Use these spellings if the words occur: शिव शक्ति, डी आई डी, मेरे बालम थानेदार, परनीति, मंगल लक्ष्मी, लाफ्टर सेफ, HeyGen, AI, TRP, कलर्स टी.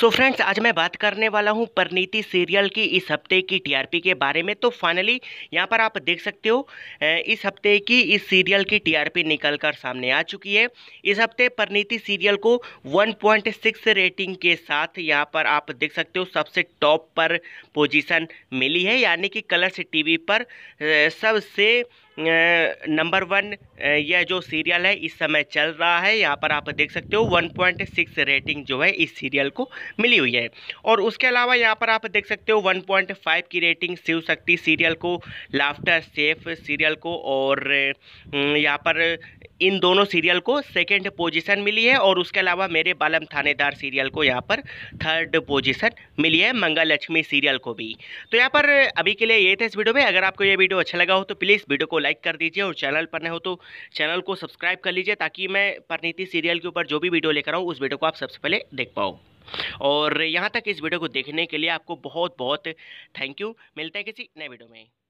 So friends, आज मैं बात करने वाला हूं परनीति सीरियल की इस हफ्ते की टीआरपी के बारे में। तो फाइनली यहां पर आप देख सकते हो इस हफ्ते की इस सीरियल की टीआरपी निकलकर सामने आ चुकी है। इस हफ्ते परनीति सीरियल को 1.6 रेटिंग के साथ यहां पर आप देख सकते हो सबसे टॉप पर पोजीशन मिली है, यानी कि कलर्स टी पर सबसे नंबर वन यह जो सीरियल है इस समय चल रहा है। यहाँ पर आप देख सकते हो 1.6 रेटिंग जो है इस सीरियल को मिली हुई है। और उसके अलावा यहाँ पर आप देख सकते हो 1.5 की रेटिंग शिव शक्ति सीरियल को, लाफ्टर सेफ सीरियल को, और यहाँ पर इन दोनों सीरियल को सेकंड पोजीशन मिली है। और उसके अलावा मेरे बालम थानेदार सीरियल को यहाँ पर थर्ड पोजीशन मिली है, मंगल लक्ष्मी सीरियल को भी। तो यहाँ पर अभी के लिए ये थे इस वीडियो में। अगर आपको ये वीडियो अच्छा लगा हो तो प्लीज़ वीडियो को लाइक कर दीजिए, और चैनल पर नए हो तो चैनल को सब्सक्राइब कर लीजिए, ताकि मैं परनीति सीरियल के ऊपर जो भी वीडियो लेकर आऊँ उस वीडियो को आप सबसे पहले देख पाओ। और यहाँ तक इस वीडियो को देखने के लिए आपको बहुत बहुत थैंक यू। मिलते हैं किसी नए वीडियो में।